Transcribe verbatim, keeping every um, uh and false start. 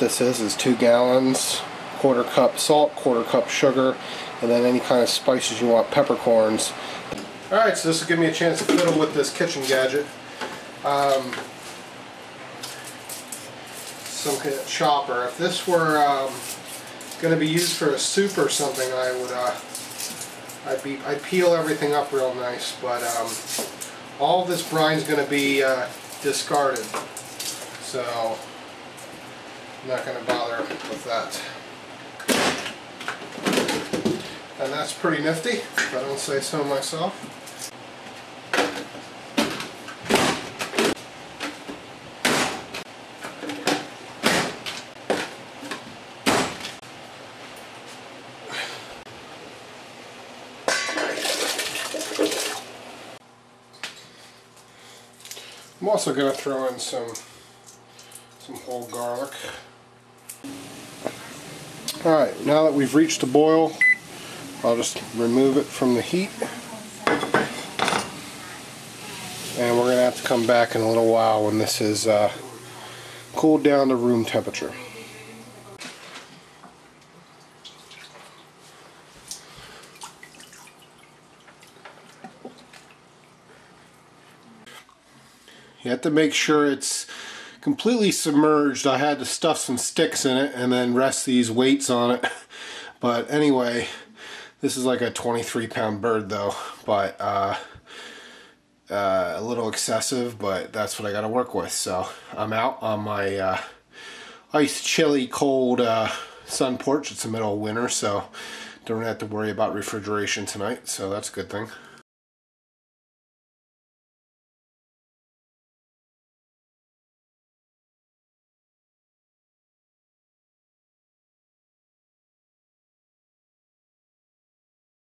this is is two gallons, quarter cup salt, quarter cup sugar, and then any kind of spices you want, peppercorns. Alright, so this will give me a chance to fiddle with this kitchen gadget. Um, some kind of chopper. If this were um, going to be used for a soup or something, I would uh, I'd be I'd peel everything up real nice, but um, all this brine's going to be uh, discarded, so I'm not going to bother with that. And that's pretty nifty, if I don't say so myself. I'm also going to throw in some some whole garlic. Alright, now that we've reached the boil, I'll just remove it from the heat. And we're going to have to come back in a little while when this is uh, cooled down to room temperature. You have to make sure it's completely submerged. I had to stuff some sticks in it and then rest these weights on it. But anyway, this is like a twenty-three pound bird though, but uh, uh, a little excessive, but that's what I got to work with. So I'm out on my uh, ice chilly cold uh, sun porch. It's the middle of winter, so don't have to worry about refrigeration tonight, so that's a good thing.